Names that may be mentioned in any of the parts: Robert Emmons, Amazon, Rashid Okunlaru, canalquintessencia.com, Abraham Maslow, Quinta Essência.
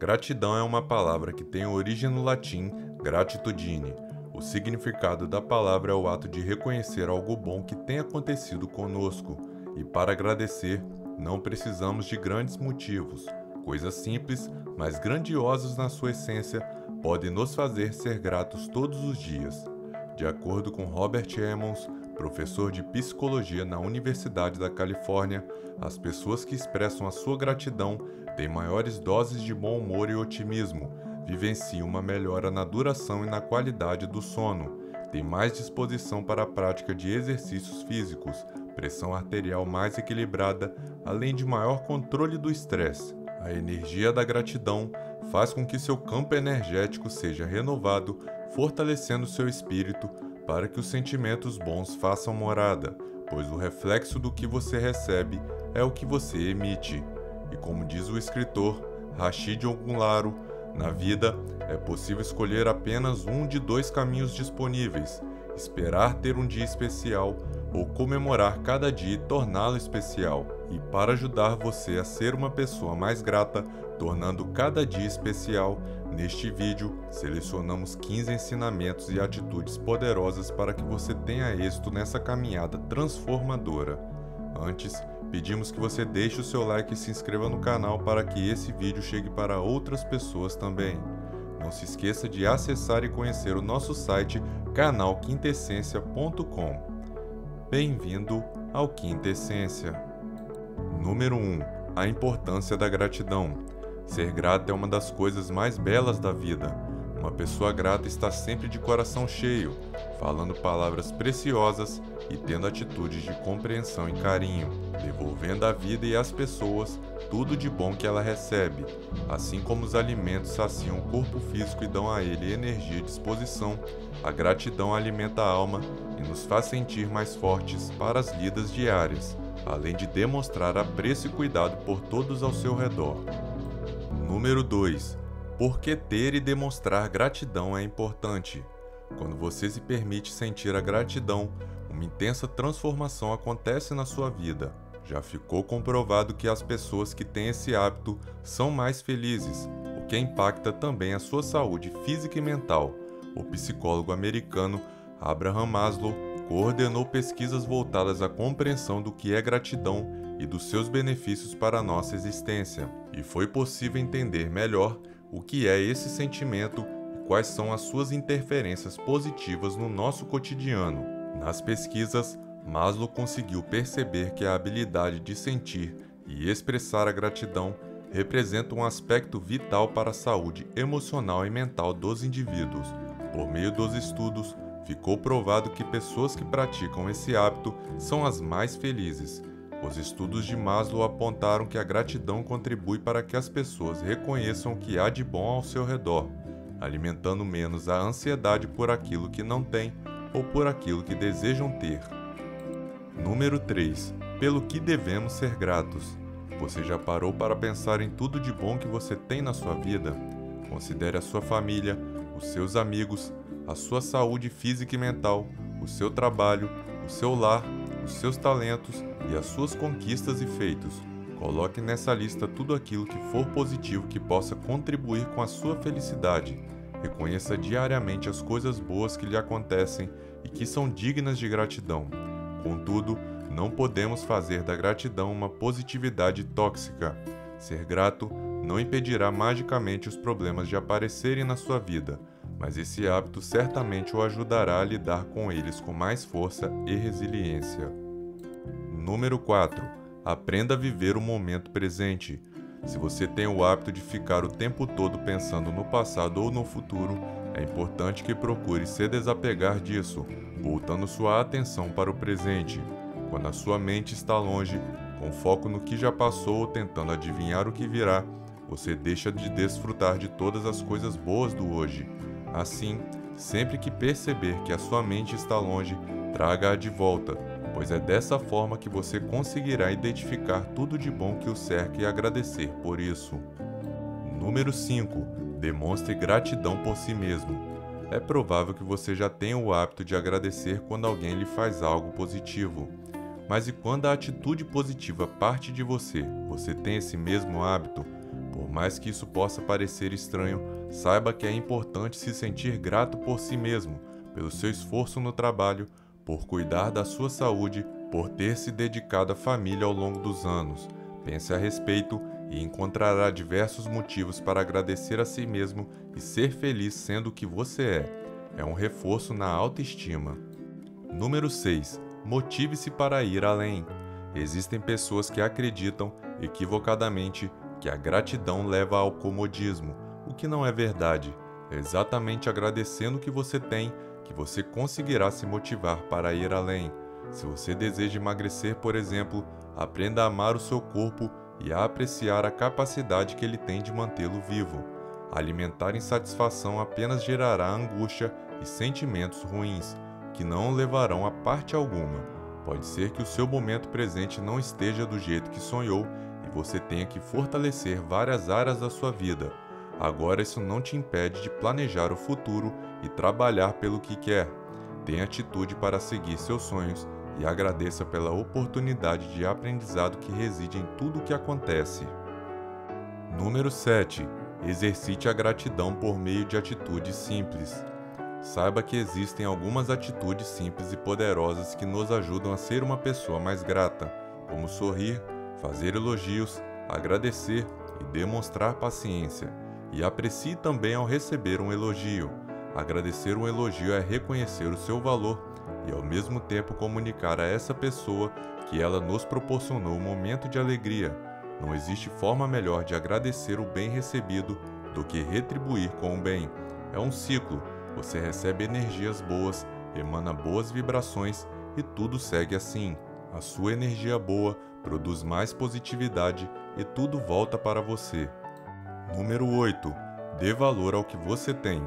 Gratidão é uma palavra que tem origem no latim gratitudine. O significado da palavra é o ato de reconhecer algo bom que tem acontecido conosco. E para agradecer, não precisamos de grandes motivos. Coisas simples, mas grandiosas na sua essência, podem nos fazer ser gratos todos os dias. De acordo com Robert Emmons, professor de psicologia na Universidade da Califórnia, as pessoas que expressam a sua gratidão têm maiores doses de bom humor e otimismo, vivenciam uma melhora na duração e na qualidade do sono, têm mais disposição para a prática de exercícios físicos, pressão arterial mais equilibrada, além de maior controle do estresse. A energia da gratidão faz com que seu campo energético seja renovado, fortalecendo seu espírito, para que os sentimentos bons façam morada, pois o reflexo do que você recebe é o que você emite. E como diz o escritor Rashid Okunlaru, na vida é possível escolher apenas um de dois caminhos disponíveis, esperar ter um dia especial ou comemorar cada dia e torná-lo especial. E para ajudar você a ser uma pessoa mais grata, tornando cada dia especial, neste vídeo selecionamos 15 ensinamentos e atitudes poderosas para que você tenha êxito nessa caminhada transformadora. Antes, pedimos que você deixe o seu like e se inscreva no canal para que esse vídeo chegue para outras pessoas também. Não se esqueça de acessar e conhecer o nosso site canalquintessencia.com. Bem-vindo ao Quinta Essência. Número 1. A importância da gratidão. Ser grato é uma das coisas mais belas da vida. Uma pessoa grata está sempre de coração cheio, falando palavras preciosas e tendo atitudes de compreensão e carinho, devolvendo à vida e às pessoas tudo de bom que ela recebe, assim como os alimentos saciam o corpo físico e dão a ele energia e disposição. A gratidão alimenta a alma e nos faz sentir mais fortes para as lidas diárias, além de demonstrar apreço e cuidado por todos ao seu redor. Número 2. Por que ter e demonstrar gratidão é importante? Quando você se permite sentir a gratidão, uma intensa transformação acontece na sua vida. Já ficou comprovado que as pessoas que têm esse hábito são mais felizes, o que impacta também a sua saúde física e mental. O psicólogo americano Abraham Maslow coordenou pesquisas voltadas à compreensão do que é gratidão e dos seus benefícios para a nossa existência, e foi possível entender melhor o que é esse sentimento e quais são as suas interferências positivas no nosso cotidiano. Nas pesquisas, Maslow conseguiu perceber que a habilidade de sentir e expressar a gratidão representa um aspecto vital para a saúde emocional e mental dos indivíduos. Por meio dos estudos, ficou provado que pessoas que praticam esse hábito são as mais felizes. Os estudos de Maslow apontaram que a gratidão contribui para que as pessoas reconheçam o que há de bom ao seu redor, alimentando menos a ansiedade por aquilo que não tem ou por aquilo que desejam ter. Número 3. Pelo que devemos ser gratos. Você já parou para pensar em tudo de bom que você tem na sua vida? Considere a sua família, os seus amigos, a sua saúde física e mental, o seu trabalho, o seu lar, os seus talentos e as suas conquistas e feitos. Coloque nessa lista tudo aquilo que for positivo que possa contribuir com a sua felicidade. Reconheça diariamente as coisas boas que lhe acontecem e que são dignas de gratidão. Contudo, não podemos fazer da gratidão uma positividade tóxica. Ser grato não impedirá magicamente os problemas de aparecerem na sua vida, mas esse hábito certamente o ajudará a lidar com eles com mais força e resiliência. Número 4. Aprenda a viver o momento presente. Se você tem o hábito de ficar o tempo todo pensando no passado ou no futuro, é importante que procure se desapegar disso, voltando sua atenção para o presente. Quando a sua mente está longe, com foco no que já passou ou tentando adivinhar o que virá, você deixa de desfrutar de todas as coisas boas do hoje. Assim, sempre que perceber que a sua mente está longe, traga-a de volta, pois é dessa forma que você conseguirá identificar tudo de bom que o cerca e agradecer por isso. Número 5. Demonstre gratidão por si mesmo. É provável que você já tenha o hábito de agradecer quando alguém lhe faz algo positivo. Mas e quando a atitude positiva parte de você? Você tem esse mesmo hábito? Por Por mais que isso possa parecer estranho, saiba que é importante se sentir grato por si mesmo, pelo seu esforço no trabalho, por cuidar da sua saúde, por ter se dedicado à família ao longo dos anos. Pense a respeito e encontrará diversos motivos para agradecer a si mesmo e ser feliz sendo o que você é. É um reforço na autoestima. Número 6. Motive-se para ir além. Existem pessoas que acreditam, equivocadamente, que a gratidão leva ao comodismo, o que não é verdade. É exatamente agradecendo o que você tem que você conseguirá se motivar para ir além. Se você deseja emagrecer, por exemplo, aprenda a amar o seu corpo e a apreciar a capacidade que ele tem de mantê-lo vivo. Alimentar insatisfação apenas gerará angústia e sentimentos ruins, que não o levarão a parte alguma. Pode ser que o seu momento presente não esteja do jeito que sonhou e você tenha que fortalecer várias áreas da sua vida. Agora isso não te impede de planejar o futuro e trabalhar pelo que quer. Tenha atitude para seguir seus sonhos e agradeça pela oportunidade de aprendizado que reside em tudo o que acontece. Número 7. Exercite a gratidão por meio de atitudes simples. Saiba que existem algumas atitudes simples e poderosas que nos ajudam a ser uma pessoa mais grata, como sorrir, fazer elogios, agradecer e demonstrar paciência. E aprecie também ao receber um elogio. Agradecer um elogio é reconhecer o seu valor e ao mesmo tempo comunicar a essa pessoa que ela nos proporcionou um momento de alegria. Não existe forma melhor de agradecer o bem recebido do que retribuir com o bem. É um ciclo. Você recebe energias boas, emana boas vibrações e tudo segue assim. A sua energia boa produz mais positividade e tudo volta para você. Número 8. Dê valor ao que você tem.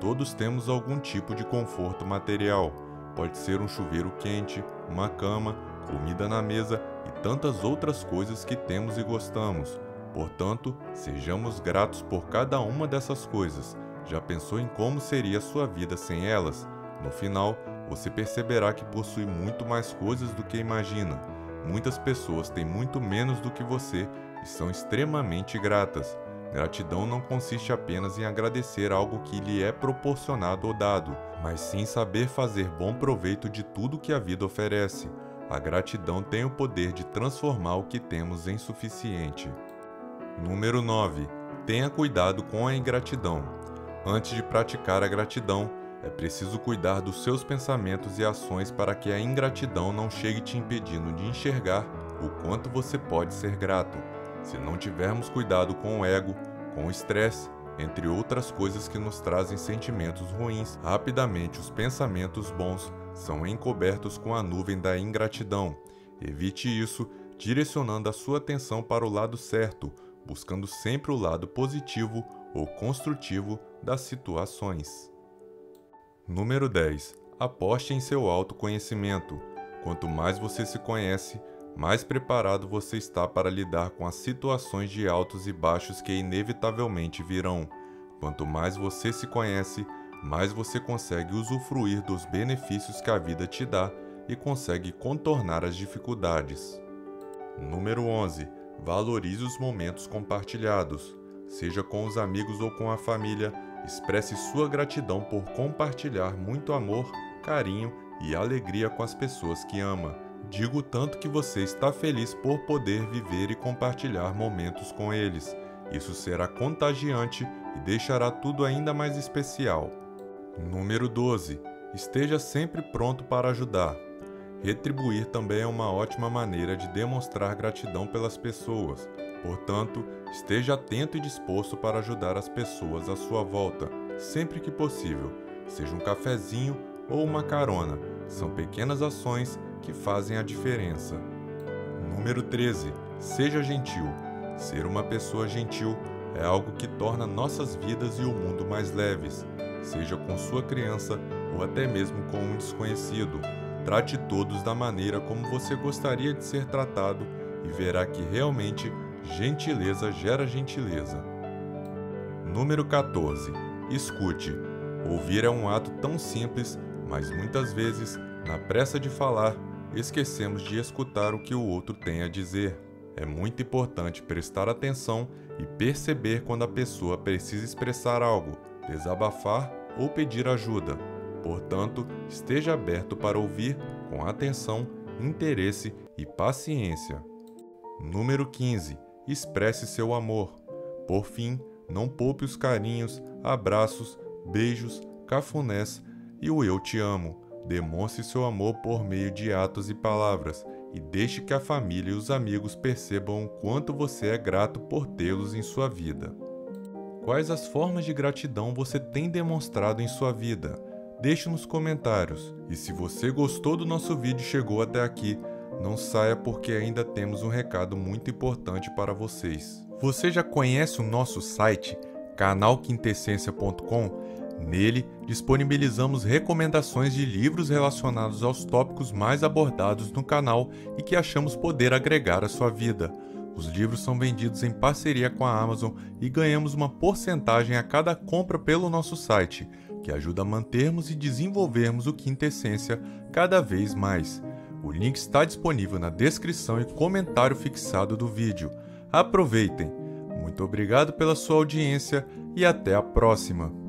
Todos temos algum tipo de conforto material. Pode ser um chuveiro quente, uma cama, comida na mesa e tantas outras coisas que temos e gostamos. Portanto, sejamos gratos por cada uma dessas coisas. Já pensou em como seria a sua vida sem elas? No final, você perceberá que possui muito mais coisas do que imagina. Muitas pessoas têm muito menos do que você e são extremamente gratas. Gratidão não consiste apenas em agradecer algo que lhe é proporcionado ou dado, mas sim saber fazer bom proveito de tudo que a vida oferece. A gratidão tem o poder de transformar o que temos em suficiente. Número 9. Tenha cuidado com a ingratidão. Antes de praticar a gratidão, é preciso cuidar dos seus pensamentos e ações para que a ingratidão não chegue te impedindo de enxergar o quanto você pode ser grato. Se não tivermos cuidado com o ego, com o estresse, entre outras coisas que nos trazem sentimentos ruins, rapidamente os pensamentos bons são encobertos com a nuvem da ingratidão. Evite isso, direcionando a sua atenção para o lado certo, buscando sempre o lado positivo ou construtivo das situações. Número 10. Aposte em seu autoconhecimento. Quanto mais você se conhece, mais preparado você está para lidar com as situações de altos e baixos que inevitavelmente virão. Quanto mais você se conhece, mais você consegue usufruir dos benefícios que a vida te dá e consegue contornar as dificuldades. Número 11. Valorize os momentos compartilhados. Seja com os amigos ou com a família, expresse sua gratidão por compartilhar muito amor, carinho e alegria com as pessoas que ama. Digo tanto que você está feliz por poder viver e compartilhar momentos com eles. Isso será contagiante e deixará tudo ainda mais especial. Número 12. Esteja sempre pronto para ajudar. Retribuir também é uma ótima maneira de demonstrar gratidão pelas pessoas. Portanto, esteja atento e disposto para ajudar as pessoas à sua volta, sempre que possível. Seja um cafezinho ou uma carona. São pequenas ações que fazem a diferença. Número 13. Seja gentil. Ser uma pessoa gentil é algo que torna nossas vidas e o mundo mais leves. Seja com sua criança ou até mesmo com um desconhecido. Trate todos da maneira como você gostaria de ser tratado e verá que realmente gentileza gera gentileza. Número 14. Escute. Ouvir é um ato tão simples, mas muitas vezes, na pressa de falar, esquecemos de escutar o que o outro tem a dizer. É muito importante prestar atenção e perceber quando a pessoa precisa expressar algo, desabafar ou pedir ajuda. Portanto, esteja aberto para ouvir com atenção, interesse e paciência. Número 15. Expresse seu amor. Por fim, não poupe os carinhos, abraços, beijos, cafunés e o eu te amo. Demonstre seu amor por meio de atos e palavras e deixe que a família e os amigos percebam o quanto você é grato por tê-los em sua vida. Quais as formas de gratidão você tem demonstrado em sua vida? Deixe nos comentários. E se você gostou do nosso vídeo e chegou até aqui, não saia porque ainda temos um recado muito importante para vocês. Você já conhece o nosso site, canalquintessencia.com? Nele, disponibilizamos recomendações de livros relacionados aos tópicos mais abordados no canal e que achamos poder agregar à sua vida. Os livros são vendidos em parceria com a Amazon e ganhamos uma porcentagem a cada compra pelo nosso site, que ajuda a mantermos e desenvolvermos o Quinta Essência cada vez mais. O link está disponível na descrição e comentário fixado do vídeo. Aproveitem! Muito obrigado pela sua audiência e até a próxima!